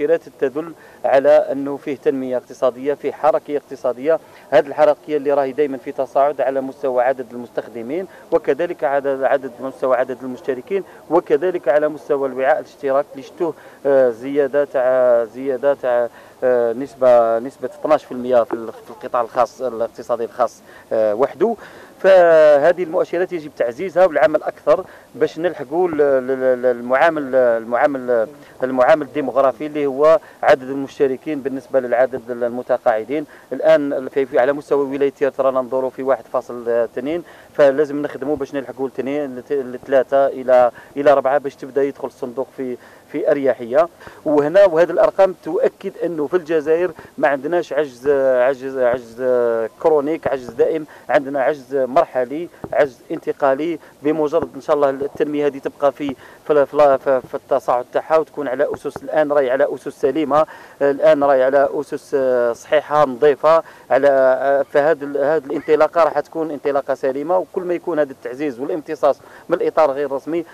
مؤشرات تدل على انه فيه تنميه اقتصاديه، فيه حركه اقتصاديه، هذه الحركيه اللي راهي دائما في تصاعد على مستوى عدد المستخدمين وكذلك عدد مستوى عدد المشتركين وكذلك على مستوى الوعاء الاشتراك اللي شتوه زياده تاع نسبه 12% في القطاع الخاص الاقتصادي الخاص وحده. فهذه المؤشرات يجب تعزيزها والعمل اكثر باش نلحقوا المعامل الديموغرافي اللي هو عدد المشتركين بالنسبه للعدد المتقاعدين. الان على مستوى ولايه تيرت رانا ننظروا في 1.2، فلازم نخدموا باش نلحقوا لثلاثه الى ربعه باش تبدا يدخل الصندوق في اريحيه. وهذه الارقام تؤكد انه في الجزائر ما عندناش عجز كرونيك، عجز دائم، عندنا عجز مرحلي، عجز انتقالي، بمجرد ان شاء الله التنميه هذه تبقى في التصاعد تاعها وتكون على اسس. الان راهي على اسس سليمه، الان راهي على اسس صحيحه نظيفه، على فهذه الانطلاقه راح تكون انطلاقه سليمه. وكل ما يكون هذا التعزيز والامتصاص من الاطار غير رسمي